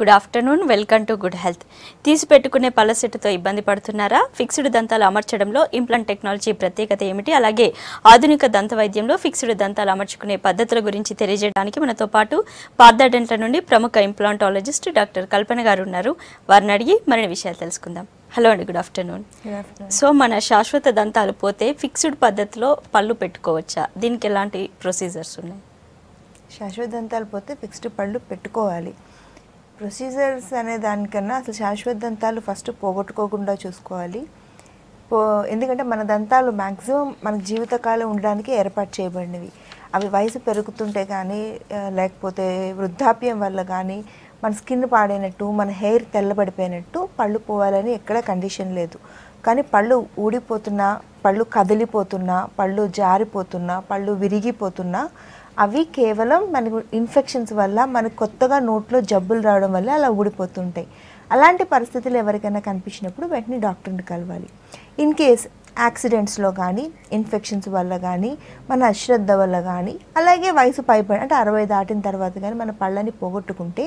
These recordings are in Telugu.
Good afternoon, welcome to Good Health. This Petukune Palacet to Ibandi Partunara, fixed Danta Lamar Chadamlo, implant technology Pratekata Emiti, Alage, Adunika Danta Vaidimlo, fixed Danta Lamar Chukune, Padatra Gurinchi Tereja Danikamanato Patu, Partha Dental Nundi, Pramuka implantologist, Dr. Kalpana Garunnaru Varnarii, Marina Vishaya Telusukundam. Hello and good afternoon. Good afternoon. So, mana Shashwata Dantalu Pote, fixed Padatlo, Pallu Petkovacha, Din Kelanti procedures. Shashwata Dantalu Pote, fixed Pallu Petkovali. Procedures ane danikana asal Shashwata Dantalu first pogotukokunda chusukovali. Endukante mana dantalu maximum mana jeevitha kalam undadaniki erpatu cheyabadinavi. Avi vayasu perugutunte gaani lekapothe vruddhapyam valla gaani మన స్కిన్ పాడైనట్టు మన హెయిర్ తెల్లబడిపోయినట్టు పళ్ళు పోవాలని ఎక్కడ కండిషన్ లేదు కానీ పళ్ళు ఊడిపోతున్నా పళ్ళు కదిలిపోతున్నా పళ్ళు జారిపోతున్నా పళ్ళు విరిగిపోతున్నా అవి కేవలం మన ఇన్ఫెక్షన్స్ వల్ల మన కొత్తగా నోట్లో జబ్బులు రావడం వల్ల అలా ఊడిపోతుంటాయి అలాంటి పరిస్థితులు ఎవరికైనా కనిపించినప్పుడు వెంటనే డాక్టర్ని కలవాలి in case Accidents lo gaani, infections valla gaani, mana ashraddha valla gaani, alage vayasu paibadi ante 60 daatin tarvata gaani mana pallani pogottukunte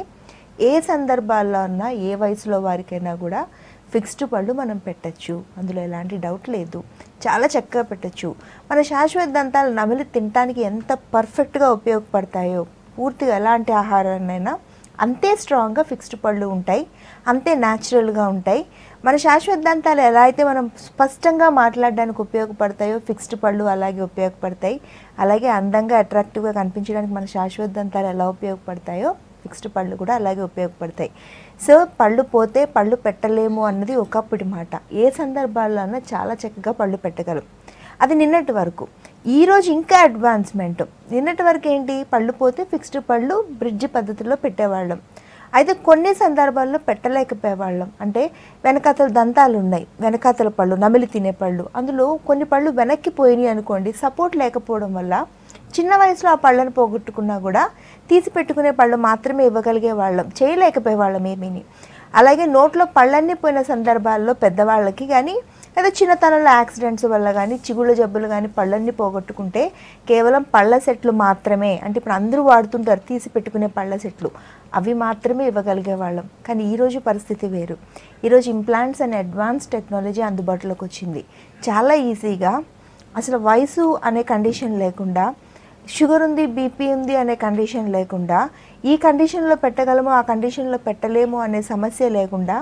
ఏ సందర్భాల్లో అన్న ఏ వయసులో వారికైనా కూడా ఫిక్స్డ్ పళ్ళు మనం పెట్టొచ్చు అందులో ఎలాంటి డౌట్ లేదు చాలా చక్కగా పెట్టొచ్చు మన శాశ్వత దంతాలు నమిలి తినడానికి ఎంత పర్ఫెక్ట్ గా ఉపయోగపడతాయో పూర్తిగా ఎలాంటి ఆహారాన్నైనా అంతే స్ట్రాంగ్ గా ఫిక్స్డ్ పళ్ళు ఉంటాయి అంతే నేచురల్ గా ఉంటాయి మన శాశ్వత దంతాలు ఎలా అయితే మనం స్పష్టంగా మాట్లాడడానికి ఉపయోగపడతాయో ఫిక్స్డ్ పళ్ళు అలాగే ఉపయోగపడతాయి అలాగే అందంగా అట్రాక్టివ్ గా కనిపించడానికి మన శాశ్వత దంతాలు ఎలా ఉపయోగపడతాయో ఫిక్స్డ్ పళ్ళు కూడా అలాగే ఉపయోగపడతాయి సో పళ్ళు పోతే పళ్ళు పెట్టలేము అన్నది ఒకప్పటి మాట ఏ సందర్భాల్లోనైనా చాలా చక్కగా పళ్ళు పెట్టగలం అది నిన్నటి వరకు ఈ రోజు ఇంకా అడ్వాన్స్‌మెంట్ నిన్నటి వరకు ఏంటి పళ్ళు పోతే ఫిక్స్డ్ పళ్ళు బ్రిడ్జ్ పద్ధతిలో పెట్టేవాళ్ళం అయితే కొన్ని సందర్భాల్లో పెట్టలేకపోయేవాళ్ళం అంటే వెనకతల దంతాలు ఉన్నాయి వెనకతల పళ్ళు నమిలి తినే పళ్ళు అందులో కొన్ని పళ్ళు వెనక్కి పోయినాయి అనుకోండి సపోర్ట్ లేకపోవడం వల్ల చిన్న వయసులో ఆ పళ్ళను పోగొట్టుకున్నా కూడా తీసి పెట్టుకునే పళ్ళు మాత్రమే ఇవ్వగలిగే వాళ్ళం చేయలేకపోయే వాళ్ళం ఏమీని అలాగే నోట్లో పళ్ళన్నీ పోయిన సందర్భాల్లో పెద్దవాళ్ళకి కానీ లేదా చిన్నతనంలో యాక్సిడెంట్స్ వల్ల కానీ చిగుళ్ళ జబ్బులు కానీ పళ్ళన్నీ పోగొట్టుకుంటే కేవలం పళ్ళ సెట్లు మాత్రమే అంటే ఇప్పుడు అందరూ వాడుతుంటారు తీసి పెట్టుకునే పళ్ళ సెట్లు అవి మాత్రమే ఇవ్వగలిగే వాళ్ళం కానీ ఈరోజు పరిస్థితి వేరు ఈరోజు ఇంప్లాంట్స్ అనే అడ్వాన్స్ టెక్నాలజీ అందుబాటులోకి వచ్చింది చాలా ఈజీగా అసలు వయసు అనే కండిషన్ లేకుండా షుగర్ ఉంది బీపీ ఉంది అనే కండిషన్ లేకుండా ఈ కండిషన్లో పెట్టగలము ఆ కండిషన్లో పెట్టలేము అనే సమస్య లేకుండా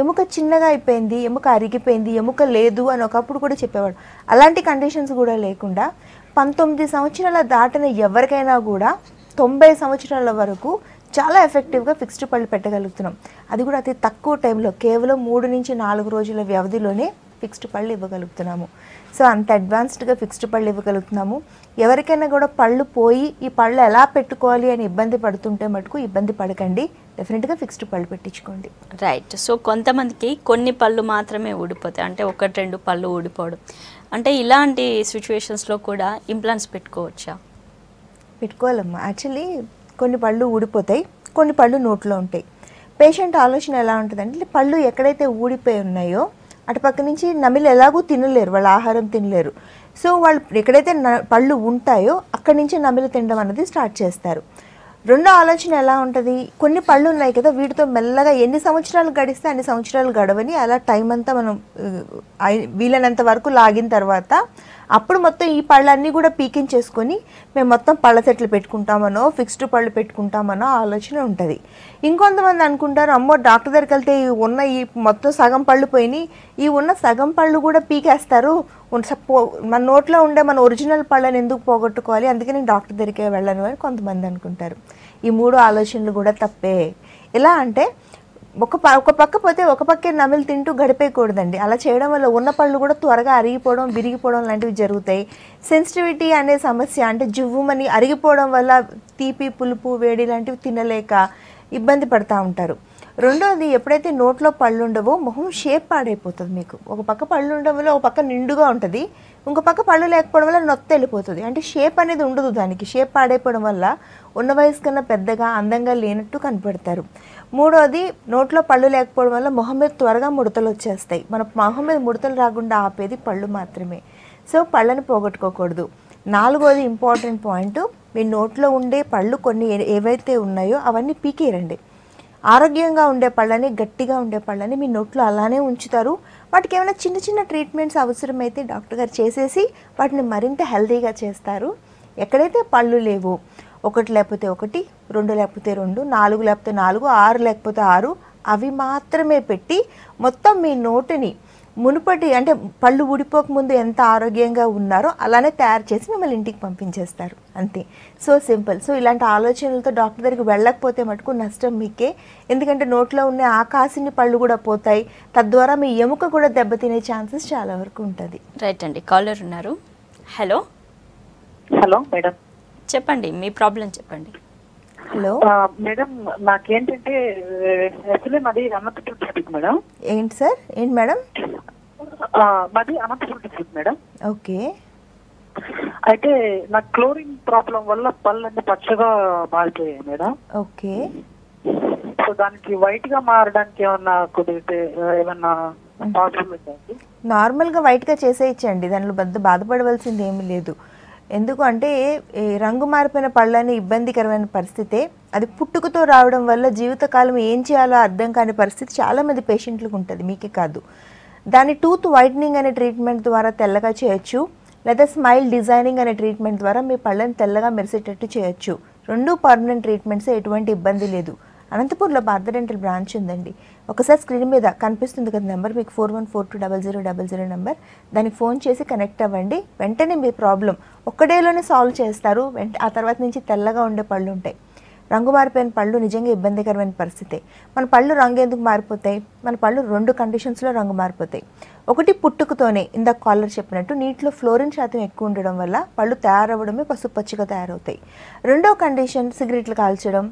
ఎముక చిన్నగా అయిపోయింది ఎముక అరిగిపోయింది ఎముక లేదు అని ఒకప్పుడు కూడా చెప్పేవాడు అలాంటి కండిషన్స్ కూడా లేకుండా 19 సంవత్సరాల దాటిన ఎవరికైనా కూడా 90 సంవత్సరాల వరకు చాలా ఎఫెక్టివ్గా ఫిక్స్డ్ పళ్ళు పెట్టగలుగుతున్నాం అది కూడా అతి తక్కువ టైంలో కేవలం 3 నుంచి 4 రోజుల వ్యవధిలోనే ఫిక్స్డ్ పళ్ళు ఇవ్వగలుగుతున్నాము సో అంత అడ్వాన్స్డ్గా ఫిక్స్డ్ పళ్ళు ఇవ్వగలుగుతున్నాము ఎవరికైనా కూడా పళ్ళు పోయి ఈ పళ్ళు ఎలా పెట్టుకోవాలి అని ఇబ్బంది పడుతుంటే మటుకు ఇబ్బంది పడకండి డెఫినెట్గా ఫిక్స్డ్ పళ్ళు పెట్టించుకోండి రైట్ సో కొంతమందికి కొన్ని పళ్ళు మాత్రమే ఊడిపోతాయి అంటే 1-2 పళ్ళు ఊడిపోవడం అంటే ఇలాంటి సిచ్యువేషన్స్లో కూడా ఇంప్లాంట్స్ పెట్టుకోవచ్చా పెట్టుకోవాలమ్మా యాక్చువల్లీ కొన్ని పళ్ళు ఊడిపోతాయి కొన్ని పళ్ళు నోట్లో ఉంటాయి పేషెంట్ ఆలోచన ఎలా ఉంటుందంటే పళ్ళు ఎక్కడైతే ఊడిపోయి ఉన్నాయో అటుపక్క నుంచి నమిలి ఎలాగూ తినలేరు వాళ్ళ ఆహారం తినలేరు సో వాళ్ళు ఎక్కడైతే పళ్ళు ఉంటాయో అక్కడి నుంచి నమిలి తినడం అనేది స్టార్ట్ చేస్తారు రెండో ఆలోచన ఎలా ఉంటుంది కొన్ని పళ్ళు ఉన్నాయి కదా వీటితో మెల్లగా ఎన్ని సంవత్సరాలు గడిస్తే అన్ని సంవత్సరాలు గడవని అలా టైం అంతా మనం వీలైనంత వరకు లాగిన తర్వాత అప్పుడు మొత్తం ఈ పళ్ళన్నీ కూడా పీకింగ్ చేసుకొని మేము మొత్తం పళ్ళ సెట్లు పెట్టుకుంటామనో ఫిక్స్డ్ పళ్ళు పెట్టుకుంటామనో ఆలోచన ఉంటుంది ఇంకొంతమంది అనుకుంటారు అమ్మో డాక్టర్ దగ్గరికి వెళ్తే ఉన్న ఈ మొత్తం సగం పళ్ళు పోయినాయి ఈ ఉన్న సగం పళ్ళు కూడా పీకేస్తారు మన నోట్లో ఉండే మన ఒరిజినల్ పళ్ళని ఎందుకు పోగొట్టుకోవాలి అందుకే నేను డాక్టర్ దగ్గరికి వెళ్ళను అని కొంతమంది అనుకుంటారు ఈ మూడు ఆలోచనలు కూడా తప్పే ఎలా అంటే ఒక పక్క పోతే ఒక పక్కే నమిలి తింటూ గడిపేయకూడదండి అలా చేయడం వల్ల ఉన్న పళ్ళు కూడా త్వరగా అరిగిపోవడం విరిగిపోవడం లాంటివి జరుగుతాయి సెన్సిటివిటీ అనే సమస్య అంటే జువ్వుమని అరిగిపోవడం వల్ల తీపి పులుపు వేడి లాంటివి తినలేక ఇబ్బంది పడుతూ ఉంటారు రెండోది ఎప్పుడైతే నోట్లో పళ్ళు ఉండవో మొహం షేప్ పాడైపోతుంది మీకు ఒక పక్క పళ్ళు ఉండడం వల్ల ఒక పక్క నిండుగా ఉంటుంది ఇంకో పక్క పళ్ళు లేకపోవడం వల్ల నొత్త వెళ్ళిపోతుంది అంటే షేప్ అనేది ఉండదు దానికి షేప్ పాడైపోవడం వల్ల ఉన్న వయసు కన్నా పెద్దగా అందంగా లేనట్టు కనపడతారు మూడోది నోట్లో పళ్ళు లేకపోవడం వల్ల మొహం మీద త్వరగా ముడతలు వచ్చేస్తాయి మన మొహం మీద ముడతలు రాకుండా ఆపేది పళ్ళు మాత్రమే సో పళ్ళని పోగొట్టుకోకూడదు నాలుగోది ఇంపార్టెంట్ పాయింట్ మీ నోట్లో ఉండే పళ్ళు కొన్ని ఏవైతే ఉన్నాయో అవన్నీ పీకేరండి ఆరోగ్యంగా ఉండే పళ్ళని గట్టిగా ఉండే పళ్ళని మీ నోట్లో అలానే ఉంచుతారు. వాటికి ఏమైనా చిన్న చిన్న ట్రీట్మెంట్స్ అవసరమైతే డాక్టర్ గారు చేసేసి వాటిని మరింత హెల్తీగా చేస్తారు. ఎక్కడైతే పళ్ళు లేవో ఒకటి లేకపోతే ఒకటి, రెండు లేకపోతే రెండు, నాలుగు లేకపోతే నాలుగు, ఆరు లేకపోతే ఆరు, అవి మాత్రమే పెట్టి మొత్తం మీ నోటిని మునుపటి అంటే పళ్ళు ఊడిపోకముందు ఎంత ఆరోగ్యంగా ఉన్నారో అలానే తయారు చేసి మిమ్మల్ని ఇంటికి పంపించేస్తారు. అంతే, సో సింపుల్. సో ఇలాంటి ఆలోచనలతో డాక్టర్ దగ్గరికి వెళ్ళకపోతే మటుకు నష్టం మీకే. ఎందుకంటే నోట్లో ఉన్న ఆకాశని పళ్ళు కూడా పోతాయి, తద్వారా మీ ఎముక కూడా దెబ్బతినే ఛాన్సెస్ చాలా వరకు ఉంటుంది. రైట్ అండి, కాలర్ ఉన్నారు. హలో. హలో మేడం, చెప్పండి మీ ప్రాబ్లం చెప్పండి. హలో మేడం, నాకేంటంటే మాది అనంతపురం డిస్ట్రిక్ట్ మేడం. ఏంటి సార్, ఏంటి మేడం? మాది అనంతపురం డిస్ట్రిక్ట్ మేడం. ఓకే. అయితే నాకు క్లోరిన్ ప్రాబ్లం వల్ల పళ్ళన్నీ పచ్చగా మారిపోయాయి మేడం. ఓకే. సో దానికి వైట్ గా మారడానికి ఏమన్నా కుదిరితే ఏమన్నా ప్రాబ్లం? నార్మల్ గా వైట్ గా చేసేయచ్చండి, దానిలో పెద్ద బాధపడవలసింది ఏమీ లేదు. ఎందుకంటే రంగు మారిపోయిన పళ్ళని ఇబ్బందికరమైన పరిస్థితే, అది పుట్టుకతో రావడం వల్ల జీవితకాలం ఏం చేయాలో అర్థం కాని పరిస్థితి చాలామంది పేషెంట్లకు ఉంటుంది, మీకే కాదు. దాన్ని టూత్ వైట్నింగ్ అనే ట్రీట్మెంట్ ద్వారా తెల్లగా చేయొచ్చు, లేదా స్మైల్ డిజైనింగ్ అనే ట్రీట్మెంట్ ద్వారా మీ పళ్ళని తెల్లగా మెరిసేటట్టు చేయొచ్చు. రెండు పర్మనెంట్ ట్రీట్మెంట్స్, ఎటువంటి ఇబ్బంది లేదు. అనంతపూర్లో పార్థ డెంటల్ బ్రాంచ్ ఉందండి. ఒకసారి స్క్రీన్ మీద కనిపిస్తుంది కదా నెంబర్ మీకు, 41420000 నెంబర్, దానికి ఫోన్ చేసి కనెక్ట్ అవ్వండి. వెంటనే మీ ప్రాబ్లం ఒక్కడేలోనే సాల్వ్ చేస్తారు. ఆ తర్వాత నుంచి తెల్లగా ఉండే పళ్ళు ఉంటాయి. రంగు మారిపోయిన పళ్ళు నిజంగా ఇబ్బందికరమైన పరిస్థితే. మన పళ్ళు రంగు ఎందుకు మారిపోతాయి? మన పళ్ళు రెండు కండిషన్స్లో రంగు మారిపోతాయి. ఒకటి పుట్టుకతోనే, ఇందాక కాలర్ చెప్పినట్టు నీటిలో ఫ్లోరిన్ శాతం ఎక్కువ ఉండడం వల్ల పళ్ళు తయారవ్వడమే పసుపచ్చిగా తయారవుతాయి. రెండో కండిషన్ సిగరెట్లు కాల్చడం,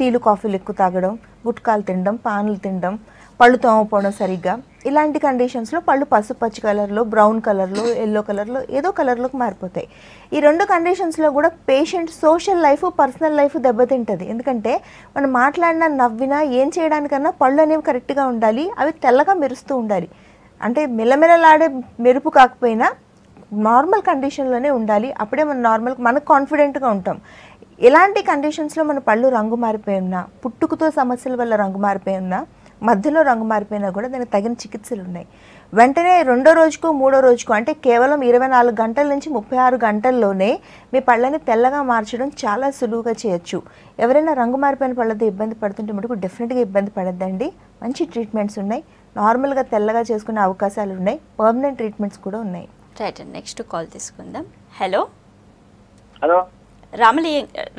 టీలు కాఫీలు ఎక్కువ తాగడం, గుట్కాలు తినడం, పానులు తినడం, పళ్ళు తోమపోవడం సరిగ్గా, ఇలాంటి కండిషన్స్లో పళ్ళు పసుపచ్చి కలర్లో, బ్రౌన్ కలర్లో, ఎల్లో కలర్లో, ఏదో కలర్లోకి మారిపోతాయి. ఈ రెండు కండిషన్స్లో కూడా patient social life, personal life దెబ్బతింటుంది. ఎందుకంటే మనం మాట్లాడినా, నవ్వినా, ఏం చేయడానికన్నా పళ్ళు అనేవి కరెక్ట్గా ఉండాలి, అవి తెల్లగా మెరుస్తూ ఉండాలి. అంటే మెల్లమెల్లలాడే మెరుపు కాకపోయినా నార్మల్ కండిషన్లోనే ఉండాలి. అప్పుడే మనం నార్మల్, మనకు కాన్ఫిడెంట్గా ఉంటాం. ఇలాంటి కండిషన్స్లో మన పళ్ళు రంగు మారిపోయి ఉన్నా, పుట్టుకతో సమస్యల వల్ల రంగు మారిపోయి ఉన్నా, మధ్యలో రంగు మారిపోయినా కూడా దానికి తగిన చికిత్సలు ఉన్నాయి. వెంటనే రెండో రోజుకో మూడో రోజుకో, అంటే కేవలం 24 గంటల నుంచి 36 గంటల్లోనే మీ పళ్ళని తెల్లగా మార్చడం చాలా సులువుగా చేయొచ్చు. ఎవరైనా రంగు మారిపోయిన పళ్ళతో ఇబ్బంది పడుతుంటే మటుకు డెఫినెట్గా ఇబ్బంది పడద్దండి. మంచి ట్రీట్మెంట్స్ ఉన్నాయి, నార్మల్గా తెల్లగా చేసుకునే అవకాశాలు ఉన్నాయి, పర్మనెంట్ ట్రీట్మెంట్స్ కూడా ఉన్నాయి. రైట్ అండి, నెక్స్ట్ కాల్ తీసుకుందాం. హలో. హలో,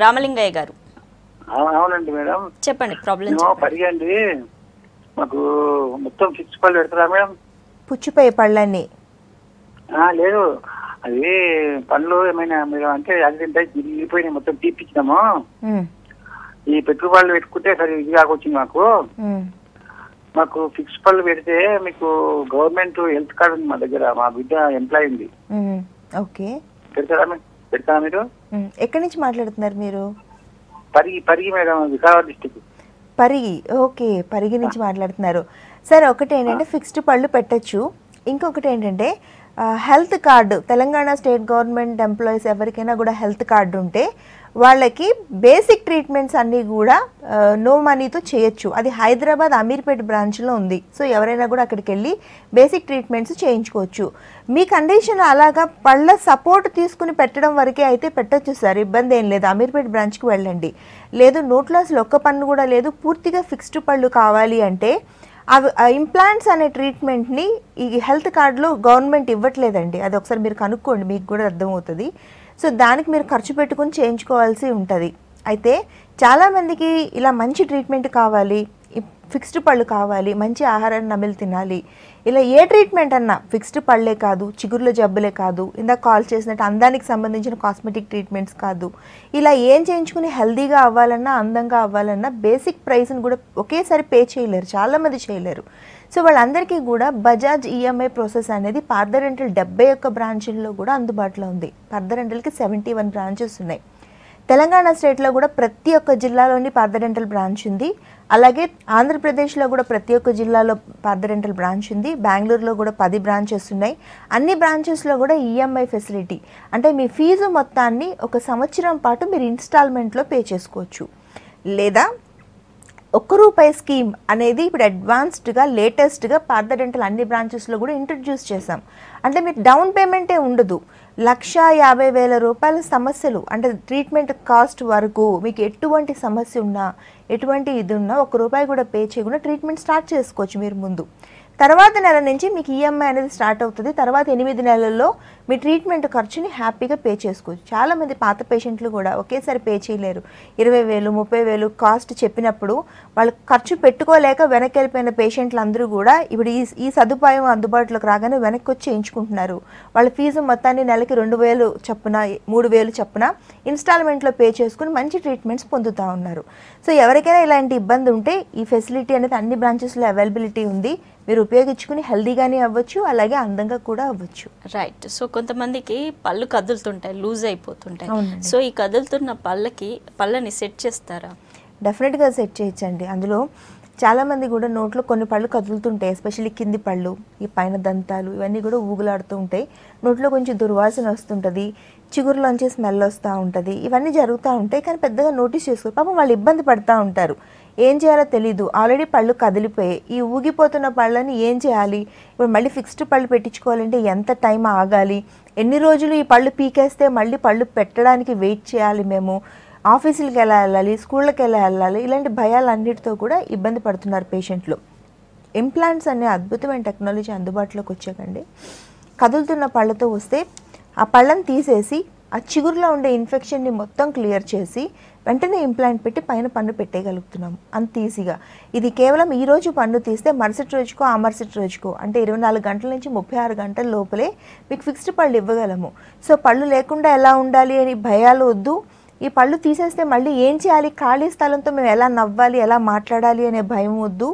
రామలింగయ్య గారు. అవునండి మేడం, చెప్పండి ప్రాబ్లం. పడిగండి, మాకు మొత్తం పిచ్చి పళ్ళు పెడతారా మేడం? పుచ్చిపోయే పళ్ళని లేదు, అది పళ్ళు ఏమైనా మీరు అంటే అది తిరిగిపోయినాయి, మొత్తం తీపిచ్చినాము. ఈ పెట్టుబడులు పెట్టుకుంటే సరే ఇది కాకొచ్చింది మాకు. మాకు ఫిక్స్ పళ్ళు పెడితే మీకు గవర్నమెంట్ హెల్త్ కార్డు ఉంది మా దగ్గర, మా బిడ్డ ఎంప్లాయ్ ఉంది. ఓకే, పెడతారా మేడం? పెడతారా మీరు? ఎక్కడి నుంచి మాట్లాడుతున్నారు మీరు? Parigi, Parigi madam, Vikarabad district Parigi. Okay, Parigi నుంచి మాట్లాడుతున్నారు. సరే, ఒకటి ఏంటంటే ఫిక్స్డ్ పళ్ళు పెట్టచ్చు. ఇంకొకటి ఏంటంటే health card, Telangana state government employees ఎవరికైనా కూడా హెల్త్ కార్డు ఉంటే వాళ్ళకి బేసిక్ ట్రీట్మెంట్స్ అన్నీ కూడా నో మనీతో చేయొచ్చు. అది హైదరాబాద్ అమీర్పేట్ బ్రాంచ్లో ఉంది. సో ఎవరైనా కూడా అక్కడికి వెళ్ళి బేసిక్ ట్రీట్మెంట్స్ చేయించుకోవచ్చు. మీ కండిషన్ అలాగా పళ్ళ సపోర్ట్ తీసుకుని పెట్టడం వరకే అయితే పెట్టచ్చు సార్, ఇబ్బంది ఏం లేదు. అమీర్పేట్ బ్రాంచ్కి వెళ్ళండి. లేదు నోట్లో అసలు ఒక్క పన్ను కూడా లేదు, పూర్తిగా ఫిక్స్డ్ పళ్ళు కావాలి అంటే అవి ఇంప్లాంట్స్ అనే ట్రీట్మెంట్ని ఈ హెల్త్ కార్డులో గవర్నమెంట్ ఇవ్వట్లేదండి. అది ఒకసారి మీరు కనుక్కోండి, మీకు కూడా అర్థమవుతుంది. సో దానికి మీరు ఖర్చు పెట్టుకుని చేయించుకోవాల్సి ఉంటుంది. అయితే చాలామందికి ఇలా మంచి ట్రీట్మెంట్ కావాలి, ఫిక్స్డ్ పళ్ళు కావాలి, మంచి ఆహారాన్ని నమిలి తినాలి, ఇలా ఏ ట్రీట్మెంట్ అన్నా, ఫిక్స్డ్ పళ్ళే కాదు, చిగుర్ల జబ్బులే కాదు, ఇందాక కాల్ చేసినట్టు అందానికి సంబంధించిన కాస్మెటిక్ ట్రీట్మెంట్స్ కాదు, ఇలా ఏం చేయించుకుని హెల్దీగా అవ్వాలన్నా, అందంగా అవ్వాలన్నా బేసిక్ ప్రైస్ని కూడా ఒకేసారి పే చేయలేరు, చాలామంది చేయలేరు. సో వాళ్ళందరికీ కూడా బజాజ్ ఈఎంఐ ప్రాసెస్ అనేది పార్థ డెంటల్ 71 బ్రాంచుల్లో కూడా అందుబాటులో ఉంది. పార్థ డెంటల్కి 71 బ్రాంచెస్ ఉన్నాయి. తెలంగాణ స్టేట్లో కూడా ప్రతి ఒక్క జిల్లాలోని పార్థ డెంటల్ బ్రాంచ్ ఉంది. అలాగే ఆంధ్రప్రదేశ్లో కూడా ప్రతి ఒక్క జిల్లాలో పార్థ డెంటల్ బ్రాంచ్ ఉంది. బెంగళూరులో కూడా 10 బ్రాంచెస్ ఉన్నాయి. అన్ని బ్రాంచెస్లో కూడా ఈఎంఐ ఫెసిలిటీ, అంటే మీ ఫీజు మొత్తాన్ని ఒక సంవత్సరం పాటు మీరు ఇన్స్టాల్మెంట్లో పే చేసుకోవచ్చు. లేదా 1 రూపాయి స్కీమ్ అనేది ఇప్పుడు అడ్వాన్స్డ్ గా లేటెస్ట్ గా పార్థ డెంటల్ అన్ని బ్రాంచెస్ లో కూడా ఇంట్రడ్యూస్ చేసాం. అంటే మీరు డౌన్ పేమెంటే ఉండదు. 1,50,000 రూపాయల సమస్యలు అంటే ట్రీట్మెంట్ కాస్ట్ వరకు మీకు ఎటువంటి సమస్య ఉన్నా ఎటువంటి ఇది ఉన్నా 1 రూపాయి కూడా పే చేయకుండా ట్రీట్మెంట్ స్టార్ట్ చేసుకోవచ్చు మీరు ముందు. తర్వాత నెల నుంచి మీకు ఈఎంఐ అనేది స్టార్ట్ అవుతుంది. తర్వాత 8 నెలల్లో మీ ట్రీట్మెంట్ ఖర్చుని హ్యాపీగా పే చేసుకోవచ్చు. చాలామంది పాత పేషెంట్లు కూడా ఒకేసారి పే చేయలేరు. 20,000 30,000 కాస్ట్ చెప్పినప్పుడు వాళ్ళు ఖర్చు పెట్టుకోలేక వెనక్కి వెళ్ళిపోయిన పేషెంట్లు అందరూ కూడా ఇప్పుడు ఈ సదుపాయం అందుబాటులోకి రాగానే వెనక్కి వచ్చి చేయించుకుంటున్నారు. వాళ్ళ ఫీజు మొత్తాన్ని నెలకి 2,000 చొప్పున 3,000 చొప్పున ఇన్స్టాల్మెంట్లో పే చేసుకుని మంచి ట్రీట్మెంట్స్ పొందుతూ ఉన్నారు. సో ఎవరికైనా ఇలాంటి ఇబ్బంది ఉంటే ఈ ఫెసిలిటీ అనేది అన్ని బ్రాంచెస్లో అవైలబిలిటీ ఉంది. మీరు ఉపయోగించుకుని హెల్దీగానే అవ్వచ్చు, అలాగే అందంగా కూడా అవ్వచ్చు. రైట్. సో కొంతమందికి పళ్ళు కదులుతుంటాయి, లూజ్ అయిపోతుంటాయి. సో ఈ కదులుతున్న పళ్ళని సెట్ చేస్తారా? డెఫినెట్గా సెట్ చేయొచ్చండి. అందులో చాలామంది కూడా నోట్లో కొన్ని పళ్ళు కదులుతుంటాయి, ఎస్పెషల్లీ కింది పళ్ళు, ఈ పైన దంతాలు ఇవన్నీ కూడా ఊగులాడుతూ ఉంటాయి. నోట్లో కొంచెం దుర్వాసన వస్తుంటుంది, చిగురులోంచి స్మెల్ వస్తూ ఉంటుంది, ఇవన్నీ జరుగుతూ ఉంటాయి. కానీ పెద్దగా నోటీస్ చేసుకో పాపం వాళ్ళు ఇబ్బంది పడుతూ ఉంటారు. ఏం చేయాలో తెలీదు, ఆల్రెడీ పళ్ళు కదిలిపోయాయి. ఈ ఊగిపోతున్న పళ్ళని ఏం చేయాలి? ఇప్పుడు మళ్ళీ ఫిక్స్డ్ పళ్ళు పెట్టించుకోవాలంటే ఎంత టైం ఆగాలి? ఎన్ని రోజులు ఈ పళ్ళు పీకేస్తే మళ్ళీ పళ్ళు పెట్టడానికి వెయిట్ చేయాలి? మేము ఆఫీసులకు ఎలా వెళ్ళాలి, స్కూళ్ళకి ఎలా వెళ్ళాలి? ఇలాంటి భయాలన్నిటితో కూడా ఇబ్బంది పడుతున్నారు పేషెంట్లు. ఇంప్లాంట్స్ అనే అద్భుతమైన టెక్నాలజీ అందుబాటులోకి వచ్చాకండి. కదులుతున్న పళ్ళతో వస్తే ఆ పళ్ళని తీసేసి ఆ చిగురులో ఉండే ఇన్ఫెక్షన్ని మొత్తం క్లియర్ చేసి వెంటనే ఇంప్లాంట్ పెట్టి పైన పన్ను పెట్టేయగలుగుతున్నాము అంత ఈజీగా. ఇది కేవలం ఈరోజు పన్ను తీస్తే మరుసటి రోజుకో ఆ మరుసటి రోజుకో అంటే 24 గంటల నుంచి 36 గంటల లోపలే మీకు ఫిక్స్డ్ పళ్ళు ఇవ్వగలము. సో పళ్ళు లేకుండా ఎలా ఉండాలి అని భయాలు వద్దు. ఈ పళ్ళు తీసేస్తే మళ్ళీ ఏం చేయాలి? ఖాళీ స్థలంతో మేము ఎలా నవ్వాలి, ఎలా మాట్లాడాలి అనే భయం వద్దు.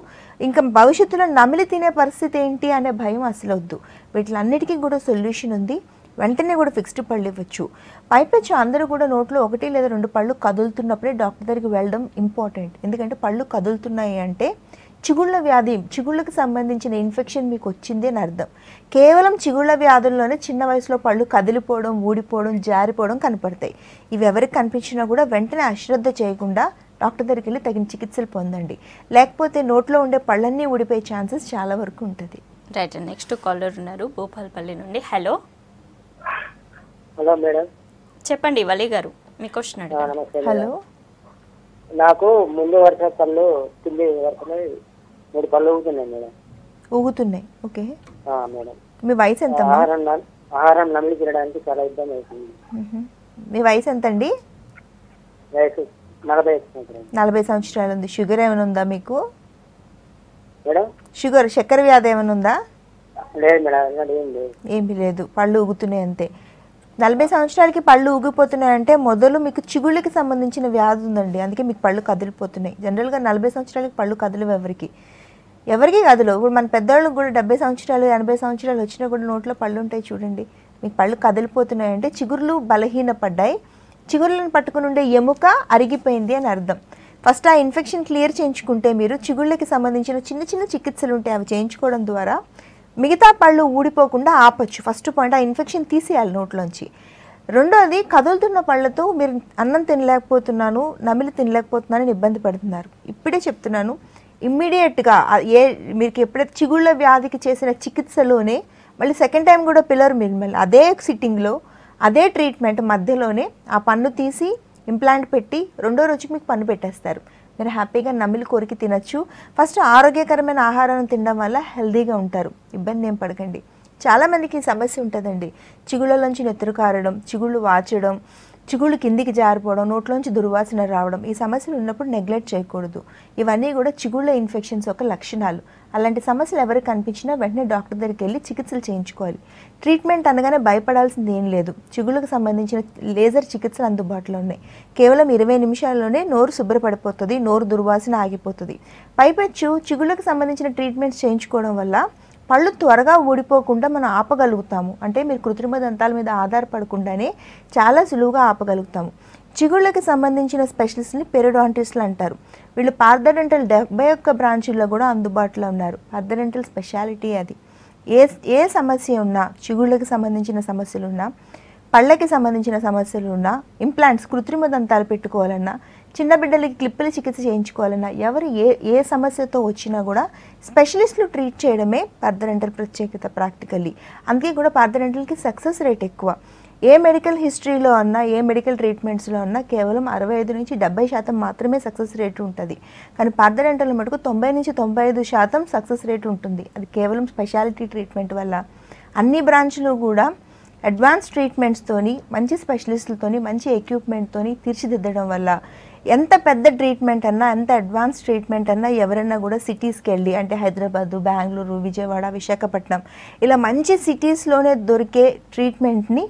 ఇంకా భవిష్యత్తులో నమిలి తినే పరిస్థితి ఏంటి అనే భయం అసలు వద్దు. వీటిలన్నిటికీ కూడా సొల్యూషన్ ఉంది. వెంటనే కూడా ఫిక్స్డ్ పళ్ళు ఇవ్వచ్చు. పైపెచ్చు అందరూ కూడా నోట్లో 1 లేదా 2 పళ్ళు కదులుతున్నప్పుడే డాక్టర్ దగ్గరికి వెళ్ళడం ఇంపార్టెంట్. ఎందుకంటే పళ్ళు కదులుతున్నాయి అంటే చిగుళ్ళ వ్యాధి, చిగుళ్ళకు సంబంధించిన ఇన్ఫెక్షన్ మీకు వచ్చింది అని అర్థం. కేవలం చిగుళ్ళ వ్యాధుల్లోనే చిన్న వయసులో పళ్ళు కదిలిపోవడం, ఊడిపోవడం, జారిపోవడం కనపడతాయి. ఇవి ఎవరికి కనిపించినా కూడా వెంటనే అశ్రద్ధ చేయకుండా డాక్టర్ దగ్గరికి వెళ్ళి తగిన చికిత్సలు పొందండి. లేకపోతే నోట్లో ఉండే పళ్ళన్నీ ఊడిపోయే ఛాన్సెస్ చాలా వరకు ఉంటుంది. రైట్. నెక్స్ట్ కాలర్ ఉన్నారు భూపాల్పల్లి నుండి. హలో. Hello madam. చెప్పండి వలి గారు, మీ క్వశ్చన్. హలో. నాకు ముందు వరుస పళ్ళు కింది వరకు 3 పళ్ళు ఊగుతున్నాయి మేడం. ఊగుతున్నాయి. Okay madam. మీ వయసు ఎంత? ఆహారం నమిలి తినడానికి చాలా ఇబ్బంది అవుతుంది. మీ వయసు ఎంత అండి? వయసు 40. 40 సంవత్సరాలు ఉంది. షుగర్ ఏమైనా ఉందా మీకు? మేడం షుగర్, చక్కెర వ్యాధి ఏమైనా ఉందా? లేదు మేడం, ఏమి లేదు. పళ్ళు ఊగుతున్నాయి అంతే. 40 సంవత్సరాలకి పళ్ళు ఊగిపోతున్నాయంటే మొదలు మీకు చిగుళ్ళకి సంబంధించిన వ్యాధి ఉందండి, అందుకే మీకు పళ్ళు కదిలిపోతున్నాయి. జనరల్గా 40 సంవత్సరాలకి పళ్ళు కదలవు. ఎవరికి కదలవు. ఇప్పుడు మన పెద్దవాళ్ళకి కూడా 70 సంవత్సరాలు 80 సంవత్సరాలు వచ్చినా కూడా నోట్లో పళ్ళు ఉంటాయి చూడండి. మీకు పళ్ళు కదిలిపోతున్నాయంటే చిగుర్లు బలహీనపడ్డాయి, చిగుర్లను పట్టుకుని ఉండే ఎముక అరిగిపోయింది అని అర్థం. ఫస్ట్ ఆ ఇన్ఫెక్షన్ క్లియర్ చేయించుకుంటే మీరు చిగుళ్ళకి సంబంధించిన చిన్న చిన్న చికిత్సలు ఉంటాయి, అవి చేయించుకోవడం ద్వారా మిగతా పళ్ళు ఊడిపోకుండా ఆపచ్చు. ఫస్ట్ పాయింట్, ఆ ఇన్ఫెక్షన్ తీసేయాలి నోట్లోంచి. రెండోది, కదులుతున్న పళ్ళతో మీరు అన్నం తినలేకపోతున్నాను, నమిలి తినలేకపోతున్నాను ఇబ్బంది పడుతున్నారు. ఇప్పుడే చెప్తున్నాను, ఇమ్మీడియట్గా మీకు ఎప్పుడైతే చిగుళ్ళ వ్యాధికి చేసిన చికిత్సలోనే మళ్ళీ సెకండ్ టైం కూడా పిల్లరు మీరు మళ్ళీ అదే సిట్టింగ్లో అదే ట్రీట్మెంట్ మధ్యలోనే ఆ పన్ను తీసి ఇంప్లాంట్ పెట్టి 2వ రోజుకి మీకు పన్ను పెట్టేస్తారు. మీరు హ్యాపీగా నమిలి కొరికి తినచ్చు. ఫస్ట్ ఆరోగ్యకరమైన ఆహారాన్ని తినడం వల్ల హెల్దీగా ఉంటారు, ఇబ్బంది ఏం పడకండి. చాలామందికి ఈ సమస్య ఉంటుందండి, చిగుళ్ళలోంచి నెత్తురు కారడం, చిగుళ్ళు వాచడం, చిగుళ్ళు కిందికి జారిపోవడం, నోట్లోంచి దుర్వాసన రావడం. ఈ సమస్యలు ఉన్నప్పుడు నెగ్లెక్ట్ చేయకూడదు. ఇవన్నీ కూడా చిగుళ్ళ ఇన్ఫెక్షన్స్ యొక్క లక్షణాలు. అలాంటి సమస్యలు ఎవరికి కనిపించినా వెంటనే డాక్టర్ దగ్గరికి వెళ్ళి చికిత్సలు చేయించుకోవాలి. ట్రీట్మెంట్ అనగానే భయపడాల్సింది ఏం లేదు. చిగుళ్ళకు సంబంధించిన లేజర్ చికిత్సలు అందుబాటులో ఉన్నాయి. కేవలం 20 నిమిషాల్లోనే నోరు శుభ్రపడిపోతుంది, నోరు దుర్వాసన ఆగిపోతుంది. పైపెచ్చు చిగుళ్ళకు సంబంధించిన ట్రీట్మెంట్స్ చేయించుకోవడం వల్ల పళ్ళు త్వరగా ఊడిపోకుండా మనం ఆపగలుగుతాము. అంటే మీరు కృత్రిమ దంతాల మీద ఆధారపడకుండానే చాలా సులువుగా ఆపగలుగుతాము. చిగుళ్ళకి సంబంధించిన స్పెషలిస్ట్ని పెరిడాంటిస్టులు అంటారు. వీళ్ళు పార్థ డెంటల్ 71 బ్రాంచీల్లో కూడా అందుబాటులో ఉన్నారు. పార్థ డెంటల్ స్పెషాలిటీ అది. ఏ సమస్య ఉన్నా, చిగుళ్ళకి సంబంధించిన సమస్యలున్నా, పళ్ళకి సంబంధించిన సమస్యలున్నా, ఇంప్లాంట్స్ కృత్రిమ దంతాలు పెట్టుకోవాలన్నా, చిన్న బిడ్డలకి క్లిప్పుల చికిత్స చేయించుకోవాలన్నా ఎవరు ఏ సమస్యతో వచ్చినా కూడా స్పెషలిస్టులు ట్రీట్ చేయడమే పార్థ డెంటల్ ప్రత్యేకత ప్రాక్టికల్లీ అందుకే కూడా పార్థ డెంటల్ కి సక్సెస్ రేట్ ఎక్కువ ఏ మెడికల్ హిస్టరీలో అన్న ఏ మెడికల్ ట్రీట్మెంట్స్ లో అన్న కేవలం 65 నుంచి 70% మాత్రమే సక్సెస్ రేట్ ఉంటుంది కానీ పార్థ డెంటల్ మటుకు 90 నుంచి 95% సక్సెస్ రేట్ ఉంటుంది అది కేవలం స్పెషాలిటీ ట్రీట్మెంట్ వల్ల అన్ని బ్రాంచ్ లో కూడా advanced treatments తోని మంచి స్పెషలిస్టుల తోని మంచి equipment తోని తీర్చిదిద్దడం వల్ల ఎంత పెద్ద ట్రీట్మెంట్ అన్నా ఎంత అడ్వాన్స్ ట్రీట్మెంట్ అన్నా ఎవరైనా కూడా సిటీస్ కి వెళ్ళి అంటే హైదరాబాద్ బెంగళూరు విజయవాడ విశాఖపట్నం ఇలా మంచి సిటీస్ లోనే దొరికే ట్రీట్మెంట్ ని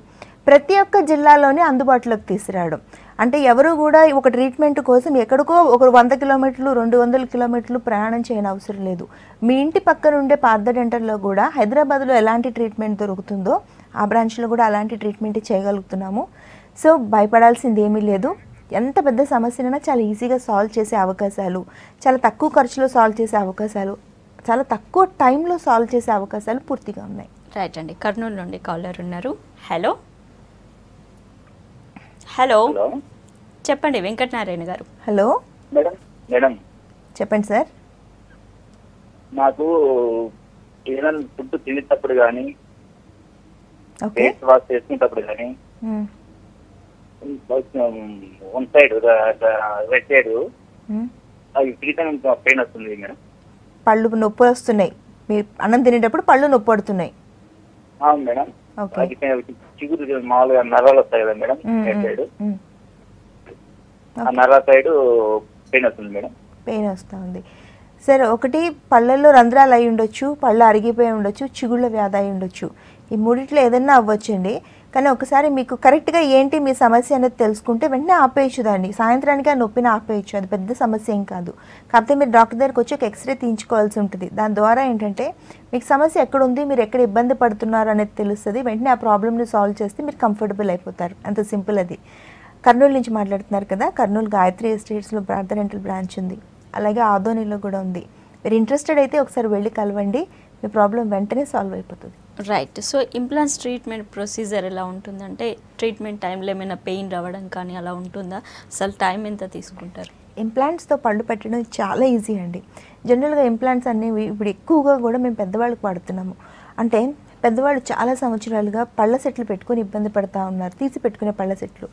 ప్రతి ఒక్క జిల్లాలోనే అందుబాటులోకి తీసుకురావడం అంటే ఎవరు కూడా ఒక ట్రీట్మెంట్ కోసం ఎక్కడికో ఒక 100 కిలోమీటర్లు 200 కిలోమీటర్లు ప్రయాణం చేయన అవసరం లేదు మీ ఇంటి పక్కన ఉండే పార్థ డెంటల్ లో కూడా హైదరాబాద్ లో ఎలాంటి ట్రీట్మెంట్ దొరుకుతుందో ఆ బ్రాంచ్ లో కూడా అలాంటి ట్రీట్మెంట్ చేయగలుగుతున్నాము సో భయపడాల్సింది ఏమీ లేదు ఎంత పెద్ద సమస్యనైనా చాలా ఈజీగా సాల్వ్ చేసే అవకాశాలు చాలా తక్కువ ఖర్చులో సాల్వ్ చేసే అవకాశాలు చాలా తక్కువ టైం లో సాల్వ్ చేసే అవకాశాలు పూర్తిగా ఉన్నాయి రైట్ అండి కర్నూలు నుండి కాలర్ ఉన్నారు హలో హలో చెప్పండి వెంకటనారాయణ గారు హలో మేడం చెప్పండి సార్ నాకు ఏదైనా ఫుడ్ తినేటప్పుడు కానీ ఫేస్ వాష్ చేసుకునేటప్పుడు కానీ వన్ సైడ్ రైట్ సైడ్ అవి తిరిగితే పెయిన్ వస్తుంది మేడం పళ్ళు నొప్పి వస్తున్నాయి మీరు అన్నం తినేటప్పుడు పళ్ళు నొప్పి పడుతున్నాయి అవును మేడం చిగురు మామూలుగా నరాలు వస్తాయి కదా మేడం రైట్ సైడ్ ఆ నరాల సైడ్ పెయిన్ వస్తుంది మేడం పెయిన్ వస్తుంది సరే ఒకటి పళ్ళల్లో రంధ్రాలు అయి ఉండొచ్చు పళ్ళు అరిగిపోయి ఉండొచ్చు చిగుళ్ళ వ్యాధి అయి ఉండొచ్చు ఈ మూడిట్లో ఏదైనా అవ్వచ్చండి కానీ ఒకసారి మీకు కరెక్ట్గా ఏంటి మీ సమస్య అనేది తెలుసుకుంటే వెంటనే ఆపేయచ్చు దాన్ని సాయంత్రానికి ఆ నొప్పిని ఆపేయచ్చు అది పెద్ద సమస్య ఏం కాదు కాకపోతే మీరు డాక్టర్ దగ్గరికి వచ్చి ఒక ఎక్స్రే తీయించుకోవాల్సి ఉంటుంది దాని ద్వారా ఏంటంటే మీకు సమస్య ఎక్కడ ఉంది మీరు ఎక్కడ ఇబ్బంది పడుతున్నారు అనేది తెలుస్తుంది వెంటనే ఆ ప్రాబ్లమ్ని సాల్వ్ చేస్తే మీరు కంఫర్టబుల్ అయిపోతారు అంత సింపుల్ అది కర్నూలు నుంచి మాట్లాడుతున్నారు కదా కర్నూలు గాయత్రి ఎస్టేట్స్లో పార్థ డెంటల్ బ్రాంచ్ ఉంది అలాగే ఆదోనిలో కూడా ఉంది మీరు ఇంట్రెస్టెడ్ అయితే ఒకసారి వెళ్ళి కలవండి మీ ప్రాబ్లం వెంటనే సాల్వ్ అయిపోతుంది right so implants treatment procedure ఎలా ఉంటుందంటే ట్రీట్మెంట్ టైంలో ఏమైనా పెయిన్ రావడం కానీ అలా ఉంటుందా అసలు టైం ఎంత తీసుకుంటారు ఇంప్లాంట్స్తో పళ్ళు పెట్టడం చాలా ఈజీ అండి జనరల్గా ఇంప్లాంట్స్ అనేవి ఇప్పుడు ఎక్కువగా కూడా మేము పెద్దవాళ్ళకి వాడుతున్నాము అంటే పెద్దవాళ్ళు చాలా సంవత్సరాలుగా పళ్ళ సెట్లు పెట్టుకొని ఇబ్బంది పడుతూ ఉన్నారు తీసి పెట్టుకునే పళ్ళ సెట్లు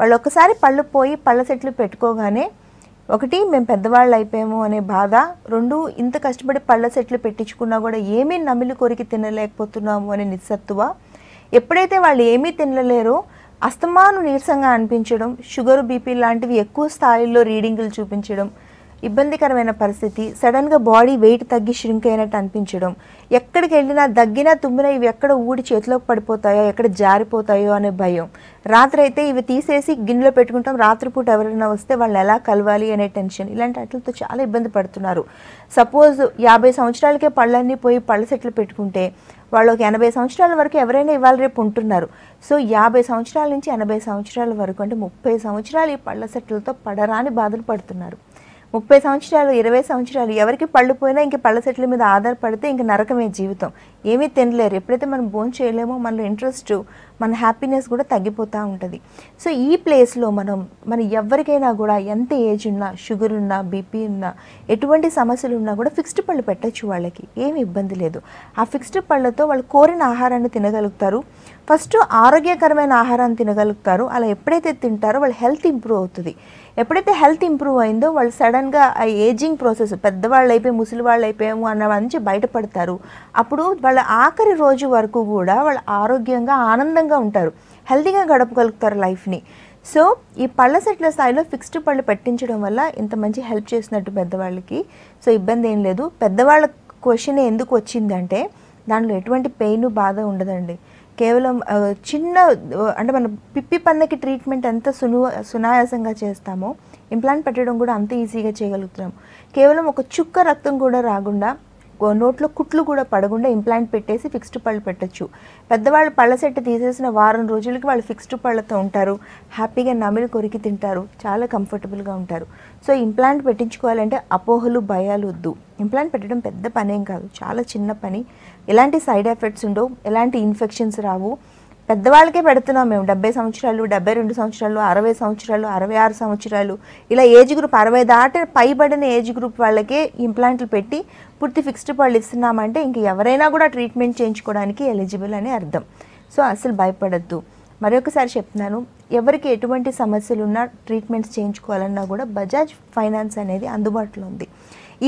వాళ్ళు ఒకసారి పళ్ళు పోయి పళ్ళ సెట్లు పెట్టుకోగానే ఒకటి మేము పెద్దవాళ్ళు అయిపోయాము అనే బాధ రెండు ఇంత కష్టపడి పళ్ళ సెట్లు పెట్టించుకున్నా కూడా ఏమీ నమిలి కొరికి తినలేకపోతున్నాము అనే నిస్సత్తువ ఎప్పుడైతే వాళ్ళు ఏమీ తినలేరో అస్తమాను నీరసంగా అనిపించడం షుగర్ బీపీ లాంటివి ఎక్కువ స్థాయిలో రీడింగులు చూపించడం ఇబ్బందికరమైన పరిస్థితి సడన్గా బాడీ వెయిట్ తగ్గి ష్రింక్ అయినట్టు అనిపించడం ఎక్కడికి వెళ్ళినా దగ్గినా తుమ్మినా ఇవి ఎక్కడ ఊడి చేతిలోకి పడిపోతాయో ఎక్కడ జారిపోతాయో అనే భయం రాత్రి అయితే ఇవి తీసేసి గిన్నెలో పెట్టుకుంటాం రాత్రిపూట ఎవరైనా వస్తే వాళ్ళు ఎలా కలవాలి అనే టెన్షన్ ఇలాంటి వాటితో చాలా ఇబ్బంది పడుతున్నారు సపోజ్ 50 సంవత్సరాలకే పళ్ళన్నీ పోయి పళ్ళ సెట్లు పెట్టుకుంటే వాళ్ళు ఒక 80 సంవత్సరాల వరకు ఎవరైనా ఇవాళ రేపు ఉంటున్నారు సో 50 సంవత్సరాల నుంచి 80 సంవత్సరాల వరకు అంటే 30 సంవత్సరాలు ఈ పళ్ళ సెట్లతో పడరాని బాధలు పడుతున్నారు 30 సంవత్సరాలు 20 సంవత్సరాలు ఎవరికి పళ్ళు పోయినా ఇంక పళ్ళ సెట్ల మీద ఆధారపడితే ఇంక నరకమే జీవితం ఏమీ తినలేరు ఎప్పుడైతే మనం బోన్ చేయలేమో మన ఇంట్రెస్ట్ మన హ్యాపీనెస్ కూడా తగ్గిపోతూ ఉంటుంది సో ఈ ప్లేస్లో మనం ఎవరికైనా కూడా ఎంత ఏజ్ ఉన్నా షుగర్ ఉన్నా బీపీ ఉన్నా ఎటువంటి సమస్యలు ఉన్నా కూడా ఫిక్స్డ్ పళ్ళు పెట్టచ్చు వాళ్ళకి ఏమి ఇబ్బంది లేదు ఆ ఫిక్స్డ్ పళ్ళతో వాళ్ళు కోరిన ఆహారాన్ని తినగలుగుతారు ఫస్ట్ ఆరోగ్యకరమైన ఆహారాన్ని తినగలుగుతారు అలా ఎప్పుడైతే తింటారో వాళ్ళ హెల్త్ ఇంప్రూవ్ అవుతుంది ఎప్పుడైతే హెల్త్ ఇంప్రూవ్ అయిందో వాళ్ళు సడన్గా ఆ ఏజింగ్ ప్రాసెస్ పెద్దవాళ్ళు అయిపోయి ముసలి వాళ్ళు అయిపోయాము అన్న నుంచి బయటపడతారు అప్పుడు వాళ్ళ ఆఖరి రోజు వరకు కూడా వాళ్ళు ఆరోగ్యంగా ఆనందంగా ఉంటారు హెల్తీగా గడపగలుగుతారు లైఫ్ని సో ఈ పళ్ళ సెట్ల స్థాయిలో ఫిక్స్డ్ పళ్ళు పెట్టించడం వల్ల ఇంత మంచి హెల్ప్ చేసినట్టు పెద్దవాళ్ళకి సో ఇబ్బంది ఏం లేదు పెద్దవాళ్ళ క్వశ్చన్ ఎందుకు వచ్చిందంటే దాంట్లో ఎటువంటి పెయిన్ బాధ ఉండదండి కేవలం చిన్న అంటే మన పిప్పి పన్నకి ట్రీట్మెంట్ ఎంత సునాయాసంగా చేస్తామో ఇంప్లాంట్ పెట్టడం కూడా అంత ఈజీగా చేయగలుగుతున్నాం కేవలం ఒక చుక్క రక్తం కూడా రాకుండా నోట్లో కుట్లు కూడా పడకుండా ఇంప్లాంట్ పెట్టేసి ఫిక్స్డ్ పళ్ళు పెట్టచ్చు పెద్దవాళ్ళు పళ్ళ సెట్ తీసేసిన వారం రోజులకి వాళ్ళు ఫిక్స్డ్ పళ్ళతో ఉంటారు హ్యాపీగా నమిలి కొరికి తింటారు చాలా కంఫర్టబుల్గా ఉంటారు సో ఇంప్లాంట్ పెట్టించుకోవాలంటే అపోహలు భయాలు వద్దు ఇంప్లాంట్ పెట్టడం పెద్ద పనేం కాదు చాలా చిన్న పని ఎలాంటి సైడ్ ఎఫెక్ట్స్ ఉండవు ఎలాంటి ఇన్ఫెక్షన్స్ రావు పెద్దవాళ్ళకే పెడుతున్నాం మేము 70 సంవత్సరాలు 72 సంవత్సరాలు 60 సంవత్సరాలు 66 సంవత్సరాలు ఇలా ఏజ్ గ్రూప్ 60 దాటి పైబడిన ఏజ్ గ్రూప్ వాళ్ళకే ఇంప్లాంట్లు పెట్టి పూర్తి ఫిక్స్డ్ పళ్ళు ఇస్తున్నామంటే ఇంక ఎవరైనా కూడా ట్రీట్మెంట్ చేయించుకోవడానికి ఎలిజిబుల్ అని అర్థం సో అసలు భయపడొద్దు మరొకసారి చెప్తున్నాను ఎవరికి ఎటువంటి సమస్యలు ఉన్నా ట్రీట్మెంట్స్ చేయించుకోవాలన్నా కూడా బజాజ్ ఫైనాన్స్ అనేది అందుబాటులో ఉంది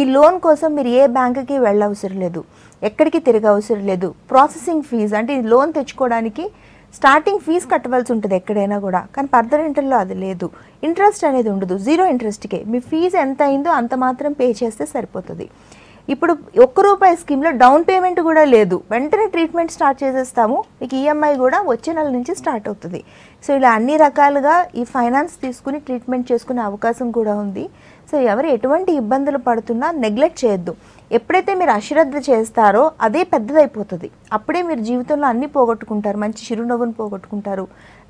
ఈ లోన్ కోసం మీరు ఏ బ్యాంకుకి వెళ్ళవసరం లేదు ఎక్కడికి తిరగవసరం లేదు ప్రాసెసింగ్ ఫీజ్ అంటే ఈ లోన్ తెచ్చుకోవడానికి స్టార్టింగ్ ఫీజ్ కట్టవాల్సి ఉంటుంది ఎక్కడైనా కూడా కానీ Partha Dental లో అది లేదు ఇంట్రెస్ట్ అనేది ఉండదు జీరో ఇంట్రెస్ట్కే మీ ఫీజు ఎంత అయిందో అంత మాత్రం పే చేస్తే సరిపోతుంది ఇప్పుడు 1 రూపాయి స్కీమ్ లో డౌన్ పేమెంట్ కూడా లేదు వెంటనే ట్రీట్మెంట్ స్టార్ట్ చేసేస్తాము మీకు ఈఎంఐ కూడా వచ్చే నెల నుంచి స్టార్ట్ అవుతుంది సో ఇలా అన్ని రకాలుగా ఈ ఫైనాన్స్ తీసుకుని ట్రీట్మెంట్ చేసుకునే అవకాశం కూడా ఉంది సో ఎవరు ఎటువంటి ఇబ్బందులు పడుతున్నా నెగ్లెక్ట్ చేయొద్దు ఎప్పుడైతే మీరు అశ్రద్ధ చేస్తారో అదే పెద్దదైపోతది అప్పుడే మీరు జీవితంలో అన్ని పోగొట్టుకుంటారు మంచి చిరునవ్వును పోగొట్టుకుంటారు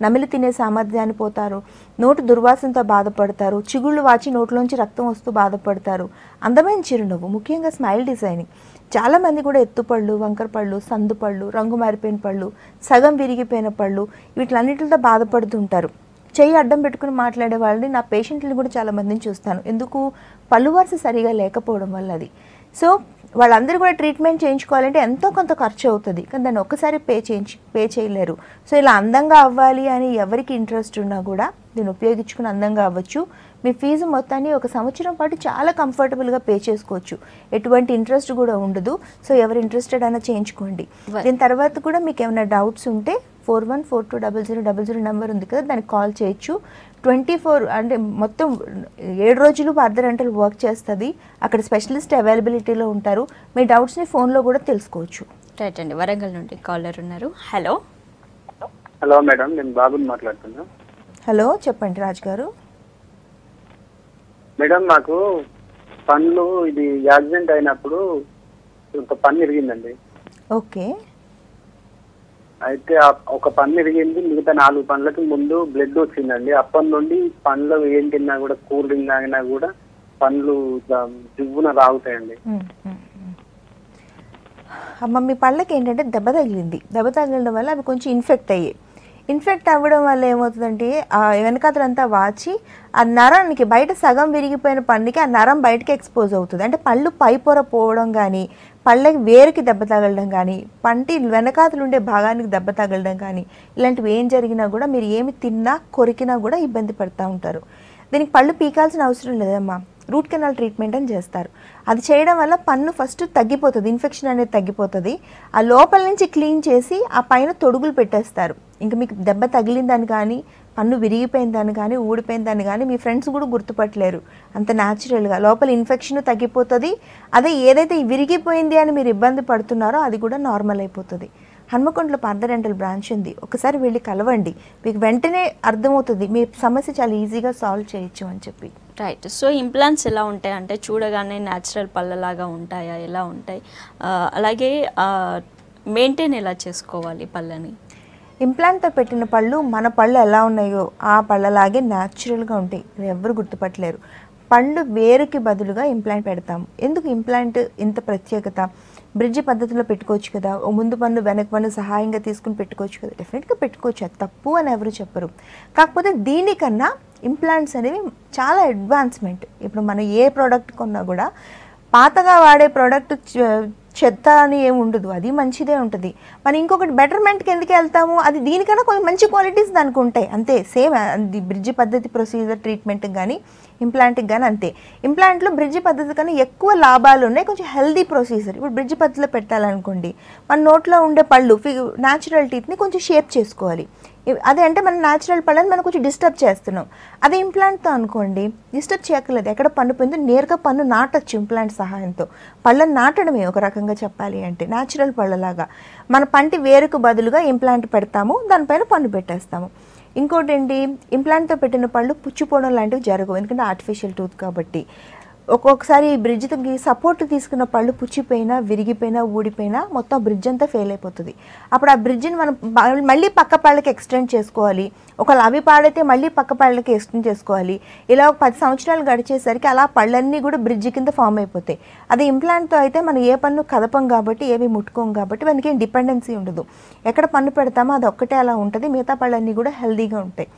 నమిలి తినే సామర్థ్యాన్ని పోతారు నోటు దుర్వాసనతో బాధపడతారు చిగుళ్ళు వాచి నోట్లోంచి రక్తం వస్తూ బాధపడతారు అందమైన చిరునవ్వు ముఖ్యంగా స్మైల్ డిజైనింగ్ చాలా మంది కూడా ఎత్తుపళ్ళు వంకరపళ్ళు సందుపళ్ళు రంగు మారిపోయిన పళ్ళు సగం విరిగిపోయిన పళ్ళు వీటిలన్నిటితో బాధపడుతుంటారు చెయ్యి అడ్డం పెట్టుకుని మాట్లాడే వాళ్ళని నా పేషెంట్లను కూడా చాలా మందిని చూస్తాను ఎందుకు పళ్ళు వరుస సరిగా లేకపోవడం వల్ల అది సో వాళ్ళందరూ కూడా ట్రీట్మెంట్ చేయించుకోవాలంటే ఎంతో కొంత ఖర్చు అవుతుంది కానీ దాన్ని ఒక్కసారి పే చేయలేరు సో ఇలా అందంగా అవ్వాలి అని ఎవరికి ఇంట్రెస్ట్ ఉన్నా కూడా దీన్ని ఉపయోగించుకుని అందంగా అవ్వచ్చు మీ ఫీజు మొత్తాన్ని ఒక సంవత్సరం పాటు చాలా కంఫర్టబుల్గా పే చేసుకోవచ్చు ఎటువంటి ఇంట్రెస్ట్ కూడా ఉండదు సో ఎవరు ఇంట్రెస్టెడ్ అయినా చేయించుకోండి దీని తర్వాత కూడా మీకు ఏమైనా డౌట్స్ ఉంటే 41420000 నెంబర్ ఉంది కదా దానికి కాల్ చేయొచ్చు 24 అంటే మొత్తం 7 రోజులు Partha Dental వర్క్ చేస్తుంది అక్కడ స్పెషలిస్ట్ అవైలబిలిటీలో ఉంటారు మీ డౌట్స్ని ఫోన్లో కూడా తెలుసుకోవచ్చు రైట్ అండి వరంగల్ నుండి కాలర్ ఉన్నారు హలో హలో మేడం నేను బాబుని మాట్లాడుతున్నా హలో చెప్పండి రాజ్ గారు మేడం నాకు పన్ను ఇది యాక్సిడెంట్ అయినప్పుడు ఒక పన్ను ఇరిగిందండి ఓకే అయితే ఒక పన్ను ఇరిగింది మిగతా 4 పనులకి ముందు బ్లడ్ వచ్చిందండి అప్పటి నుండి పనులు ఏం తిన్నా కూడా కూల్ డ్రింక్ తాగినా కూడా పనులు జివ్వున రాగుతాయండి అమ్మ మీ పళ్ళకి ఏంటంటే దెబ్బ తగిలింది దెబ్బ తగిలడం వల్ల అవి కొంచెం ఇన్ఫెక్ట్ అయ్యాయి ఇన్ఫెక్ట్ అవ్వడం వల్ల ఏమవుతుందంటే వెనకాతలంతా వాచి ఆ నరానికి బయట సగం విరిగిపోయిన పళ్ళకి ఆ నరం బయటకి ఎక్స్పోజ్ అవుతుంది అంటే పళ్ళు పైపొర పోవడం కానీ పళ్ళకి వేరుకి దెబ్బ తగలడం కానీ పంటి వెనకాతలు ఉండే భాగానికి దెబ్బ తగలడం కానీ ఇలాంటివి ఏం జరిగినా కూడా మీరు ఏమి తిన్నా కొరికినా కూడా ఇబ్బంది పడుతూ ఉంటారు దీనికి పళ్ళు పీకాల్సిన అవసరం లేదమ్మా రూట్ కెనాల్ ట్రీట్మెంట్ అని చేస్తారు అది చేయడం వల్ల పన్ను ఫస్ట్ తగ్గిపోతుంది ఇన్ఫెక్షన్ అనేది తగ్గిపోతుంది ఆ లోపల నుంచి క్లీన్ చేసి ఆ పైన తొడుగులు పెట్టేస్తారు ఇంకా మీకు దెబ్బ తగిలిందని కానీ పన్ను విరిగిపోయిందని కానీ ఊడిపోయిందని కానీ మీ ఫ్రెండ్స్ కూడా గుర్తుపట్టలేరు అంత న్యాచురల్గా లోపల ఇన్ఫెక్షన్ తగ్గిపోతుంది అదే ఏదైతే విరిగిపోయింది అని మీరు ఇబ్బంది పడుతున్నారో అది కూడా నార్మల్ అయిపోతుంది హన్మకొండలో Partha Dental బ్రాంచ్ ఉంది ఒకసారి వెళ్ళి కలవండి మీకు వెంటనే అర్థమవుతుంది మీ సమస్య చాలా ఈజీగా సాల్వ్ చేయొచ్చు అని చెప్పి రైట్ సో ఇంప్లాంట్స్ ఎలా ఉంటాయి అంటే చూడగానే న్యాచురల్ పళ్ళలాగా ఉంటాయా ఎలా ఉంటాయి అలాగే మెయింటైన్ ఎలా చేసుకోవాలి పళ్ళని ఇంప్లాంట్తో పెట్టిన పళ్ళు మన పళ్ళు ఎలా ఉన్నాయో ఆ పళ్ళలాగే న్యాచురల్గా ఉంటాయి ఎవరు గుర్తుపట్టలేరు పళ్ళు వేరుకి బదులుగా ఇంప్లాంట్ పెడతాము ఎందుకు ఇంప్లాంట్ ఇంత ప్రత్యేకత బ్రిడ్జ్ పద్ధతిలో పెట్టుకోవచ్చు కదా ముందు పన్ను వెనక పన్ను సహాయంగా తీసుకుని పెట్టుకోవచ్చు కదా డెఫినెట్గా పెట్టుకోవచ్చు అది తప్పు అని ఎవరు చెప్పరు కాకపోతే దీనికన్నా ఇంప్లాంట్స్ అనేవి చాలా అడ్వాన్స్మెంట్ ఇప్పుడు మనం ఏ ప్రోడక్ట్ కొన్నా కూడా పాతగా వాడే ప్రోడక్ట్ చెత్త అని ఏమి ఉండదు అది మంచిదే ఉంటుంది మనం ఇంకొకటి బెటర్మెంట్కి ఎందుకు వెళ్తాము అది దీనికన్నా కొన్ని మంచి క్వాలిటీస్ దానికి ఉంటాయి అంతే సేమ్ అది బ్రిడ్జి పద్ధతి ప్రొసీజర్ ట్రీట్మెంట్కి కానీ ఇంప్లాంట్కి కానీ అంతే ఇంప్లాంట్లో బ్రిడ్జి పద్ధతి కన్నా ఎక్కువ లాభాలు ఉన్నాయి కొంచెం హెల్దీ ప్రొసీజర్ ఇప్పుడు బ్రిడ్జి పద్ధతిలో పెట్టాలనుకోండి మన నోట్లో ఉండే పళ్ళు న్యాచురల్ టీత్ని కొంచెం షేప్ చేసుకోవాలి అదే అంటే మన న్యాచురల్ పళ్ళని మనం కొంచెం డిస్టర్బ్ చేస్తున్నాం అదే ఇంప్లాంట్తో అనుకోండి డిస్టర్బ్ చేయక్కర్లేదు ఎక్కడ పన్ను పోయిందో నేరుగా పన్ను నాటచ్చు ఇంప్లాంట్ సహాయంతో పళ్ళని నాటడమే ఒక రకంగా చెప్పాలి అంటే న్యాచురల్ పళ్ళలాగా మన పంటి వేరుకు బదులుగా ఇంప్లాంట్ పెడతాము దానిపైన పన్ను పెట్టేస్తాము ఇంకోటి ఏంటి ఇంప్లాంట్తో పెట్టిన పళ్ళు పుచ్చిపోవడం లాంటివి జరగవు ఎందుకంటే ఆర్టిఫిషియల్ టూత్ కాబట్టి ఒక్కొక్కసారి బ్రిడ్జ్ కి సపోర్ట్ తీసుకున్న పళ్ళు పుచ్చిపోయినా విరిగిపోయినా ఊడిపోయినా మొత్తం బ్రిడ్జ్ అంతా ఫెయిల్ అయిపోతుంది. అప్పుడు ఆ బ్రిడ్జ్ ని మనం మళ్ళీ పక్క పళ్ళకి ఎక్స్టెండ్ చేసుకోవాలి. ఒకవేళ అవి పాడైతే మళ్ళీ పక్క పళ్ళకి ఎక్స్టెండ్ చేసుకోవాలి. ఇలా ఒక 10 సంవత్సరాలు గడిచేసరికి అలా పళ్ళన్నీ కూడా బ్రిడ్జ్ కింద ఫామ్ అయిపోతాయి. అది ఇంప్లాంట్ తో అయితే మనం ఏ పన్ను కదపం కాబట్టి ఏవి ముట్టుకోం కాబట్టి మనకి ఏం డిపెండెన్సీ ఉండదు. ఎక్కడ పన్ను పెడతామో అది ఒక్కటే అలా ఉంటుంది, మిగతా పళ్ళన్నీ కూడా హెల్దీగా ఉంటాయి.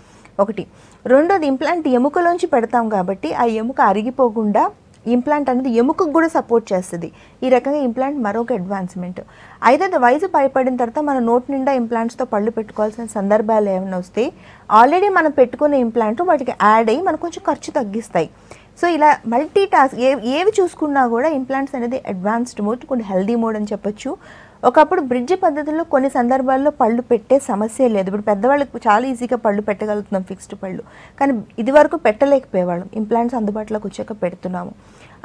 ఒకటి. రెండోది ఇంప్లాంట్ ఎముకలోంచి పెడతాం కాబట్టి ఆ ఎముక అరిగిపోకుండా ఇంప్లాంట్ అనేది ఎముకకు కూడా సపోర్ట్ చేస్తుంది. ఈ రకంగా ఇంప్లాంట్ మరొక అడ్వాన్స్మెంట్. ఐదోది వయసు పైపడిన తర్వాత మన నోటి నిండా ఇంప్లాంట్స్తో పళ్ళు పెట్టుకోవాల్సిన సందర్భాలు ఏమైనా వస్తే ఆల్రెడీ మనం పెట్టుకునే ఇంప్లాంట్ వాటికి యాడ్ అయ్యి మనకు కొంచెం ఖర్చు తగ్గిస్తాయి. సో ఇలా మల్టీ టాస్క్ ఏవి చూసుకున్నా కూడా ఇంప్లాంట్స్ అనేది అడ్వాన్స్డ్ మోడ్, కొన్ని హెల్దీ మోడ్ అని చెప్పొచ్చు. ఒకప్పుడు బ్రిడ్జ్ పద్ధతిలో కొన్ని సందర్భాల్లో పళ్ళు పెట్టే సమస్య లేదు. ఇప్పుడు పెద్దవాళ్ళకి చాలా ఈజీగా పళ్ళు పెట్టగలుగుతున్నాం, ఫిక్స్డ్ పళ్ళు, కానీ ఇదివరకు పెట్టలేకపోయేవాళ్ళం. ఇంప్లాంట్స్ అందుబాటులోకి వచ్చాక పెడుతున్నాము.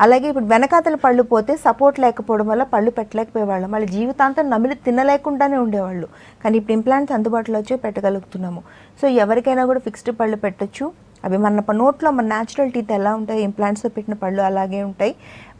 అలాగే ఇప్పుడు వెనకాతల పళ్ళు పోతే సపోర్ట్ లేకపోవడం వల్ల పళ్ళు పెట్టలేకపోయేవాళ్ళం, వాళ్ళ జీవితాంతం నమిలి తినలేకుండానే ఉండేవాళ్ళు. కానీ ఇప్పుడు ఇంప్లాంట్స్ అందుబాటులో వచ్చి పెట్టగలుగుతున్నాము. సో ఎవరికైనా కూడా ఫిక్స్డ్ పళ్ళు పెట్టచ్చు. అవి మన నోట్లో మన న్యాచురల్ టీత్ ఎలా ఉంటాయి, ఇంప్లాంట్స్తో పెట్టిన పళ్ళు అలాగే ఉంటాయి.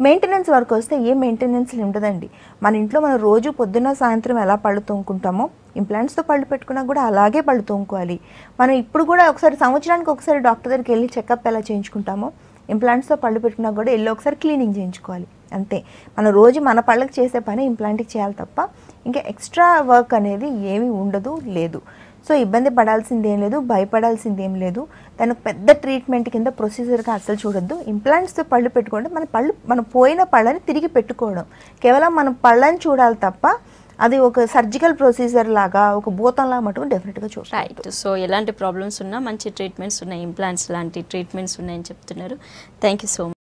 మెయింటెనెన్స్ వరకు వస్తే ఏ మెయింటెనెన్స్ ఉండదండి. మన ఇంట్లో మనం రోజు పొద్దున్న సాయంత్రం ఎలా పళ్ళు తోముకుంటామో ఇంప్లాంట్స్తో పళ్ళు పెట్టుకున్నా కూడా అలాగే పళ్ళు తోముకోవాలి. మనం ఇప్పుడు కూడా ఒకసారి సంవత్సరానికి ఒకసారి డాక్టర్ దగ్గరికి వెళ్ళి చెకప్ ఎలా చేయించుకుంటామో ఇంప్లాంట్స్తో పళ్ళు పెట్టుకున్నా కూడా వెళ్ళి ఒకసారి క్లీనింగ్ చేయించుకోవాలి. అంతే. మనం రోజు మన పళ్ళకి చేసే పని ఇంప్లాంట్కి చేయాలి తప్ప ఇంకా ఎక్స్ట్రా వర్క్ అనేది ఏమీ ఉండదు, లేదు. సో ఇబ్బంది పడాల్సిందేం లేదు, భయపడాల్సిందేం లేదు. దానికి పెద్ద ట్రీట్మెంట్ కింద ప్రొసీజర్గా అసలు చూడొద్దు. ఇంప్లాంట్స్తో పళ్ళు పెట్టుకుంటే మనం పోయిన పళ్ళని తిరిగి పెట్టుకోవడం, కేవలం మనం పళ్ళని చూడాలి తప్ప అది ఒక సర్జికల్ ప్రొసీజర్ లాగా ఒక భూతంలా మటుకు డెఫినెట్గా చూడాలి. సో ఎలాంటి ప్రాబ్లమ్స్ ఉన్నా మంచి ట్రీట్మెంట్స్ ఉన్నాయి, ఇంప్లాంట్స్ లాంటి ట్రీట్మెంట్స్ ఉన్నాయని చెప్తున్నారు. Thank you so much.